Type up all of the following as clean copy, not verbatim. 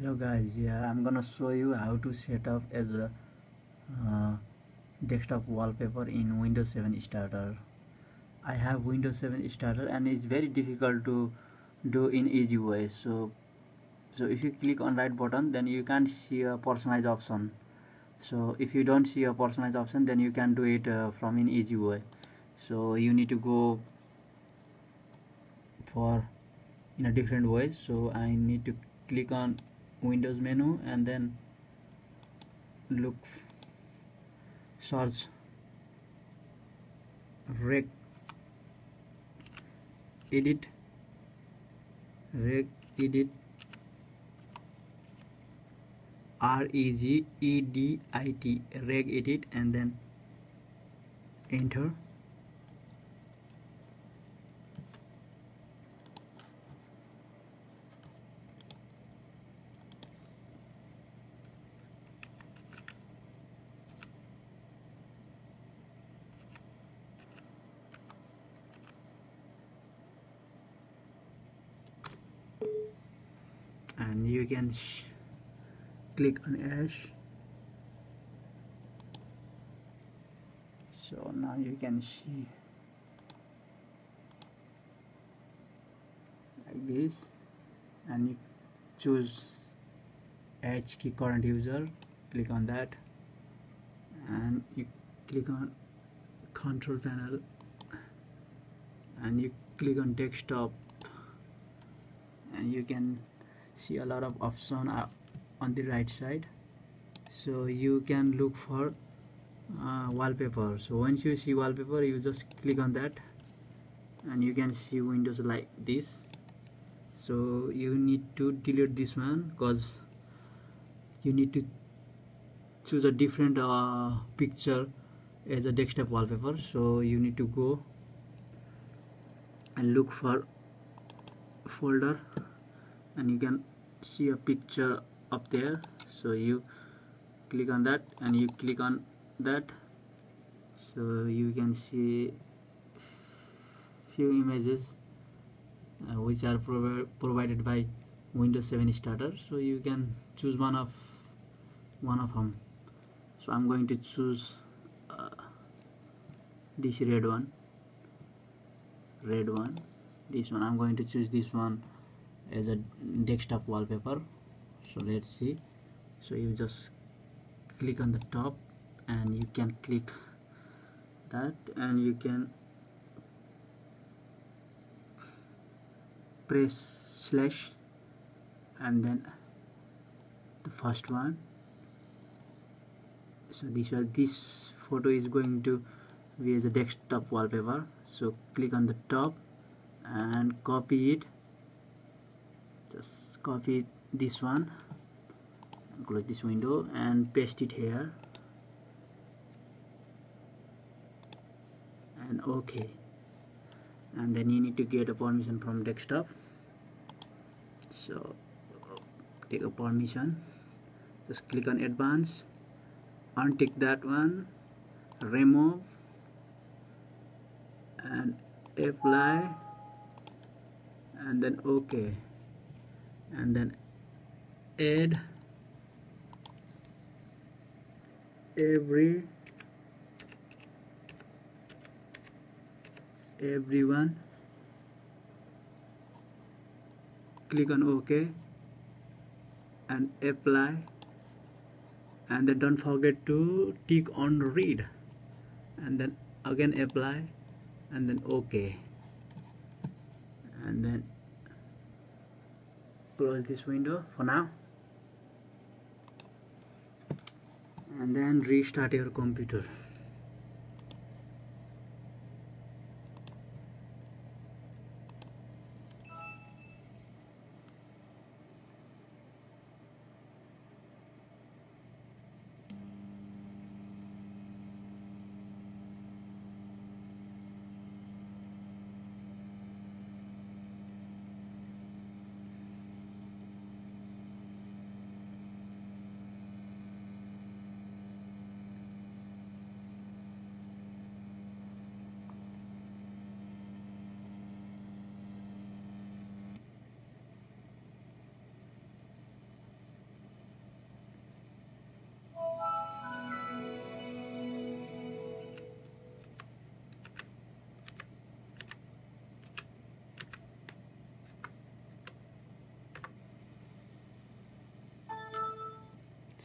Hello guys, yeah, I'm gonna show you how to set up as a desktop wallpaper in Windows 7 Starter. I have Windows 7 Starter and it's very difficult to do in easy way. So if you click on right button, then you can't see a personalized option. So if you don't see a personalized option, then you can do it from an easy way. So you need to go for in a different way. So I need to click on Windows menu and then look, search REGEDIT REGEDIT REGEDIT and then enter. And you can click on H. So now you can see like this, and you choose HKEY current user, click on that, and you click on Control Panel, and you click on Desktop, and you can see a lot of options on the right side. So you can look for wallpaper. So once you see wallpaper, you just click on that and you can see windows like this. So you need to delete this one because you need to choose a different picture as a desktop wallpaper. So you need to go and look for folder, and you can see a picture up there. So you click on that and you click on that. So you can see few images which are provided by Windows 7 Starter. So you can choose one of them. So I'm going to choose this red one, this one. I'm going to choose this one as a desktop wallpaper. So let's see. So you just click on the top and you can click that, and you can press slash and then the first one. So this photo is going to be as a desktop wallpaper. So click on the top and copy it. Just copy this one and close this window and paste it here and OK. And then you need to get a permission from desktop. So take a permission, just click on advanced, untick that one, remove and apply and then OK. And then add everyone, click on OK and apply, and then don't forget to tick on read, and then again apply and then OK, and then close this window for now and then restart your computer.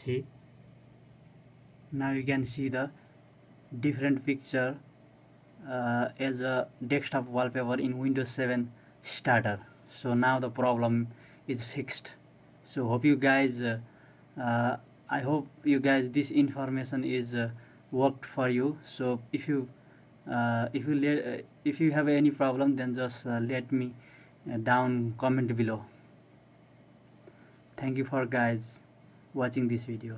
see. Now you can see the different picture as a desktop wallpaper in Windows 7 Starter. So now the problem is fixed. So hope you guys I hope you guys this information is worked for you. So if you have any problem, then just let me down comment below. Thank you for guys watching this video.